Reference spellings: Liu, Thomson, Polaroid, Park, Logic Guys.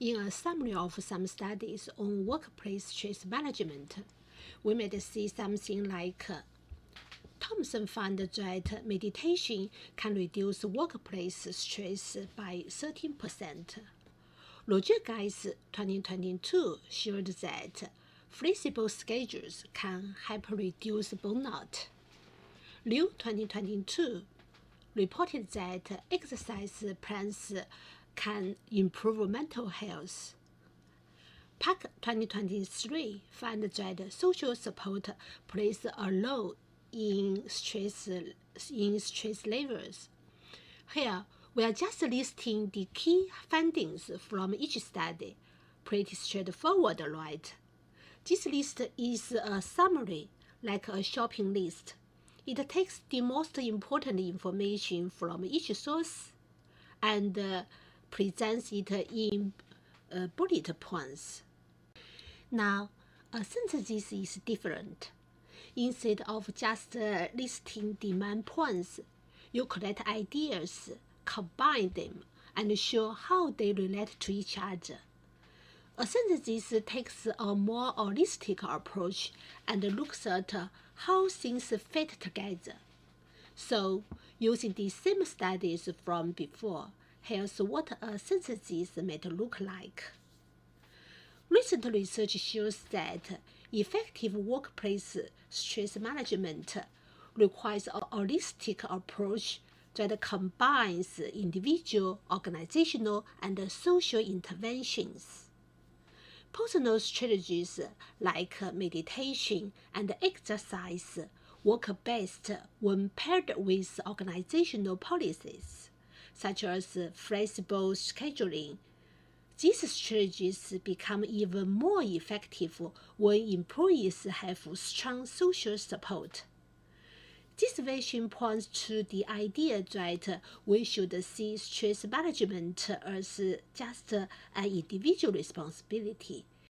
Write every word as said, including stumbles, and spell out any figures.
In a summary of some studies on workplace stress management, we might see something like Thomson found that meditation can reduce workplace stress by thirteen percent. Logic Guys twenty twenty-two showed that flexible schedules can help reduce burnout. Liu twenty twenty-two reported that exercise plans can improve mental health. Park twenty twenty-three found that social support plays a role in stress, in stress levels. Here, we are just listing the key findings from each study. Pretty straightforward, right? This list is a summary, like a shopping list. It takes the most important information from each source and uh, presents it in uh, bullet points. Now, a synthesis is different. Instead of just uh, listing the main points, you collect ideas, combine them, and show how they relate to each other. A synthesis takes a more holistic approach and looks at how things fit together. So, using the same studies from before, here's what a synthesis might look like. Recent research shows that effective workplace stress management requires a holistic approach that combines individual, organizational, and social interventions. Personal strategies like meditation and exercise work best when paired with organizational policies, such as flexible scheduling. These strategies become even more effective when employees have strong social support. This vision points to the idea that we should see stress management as just an individual responsibility,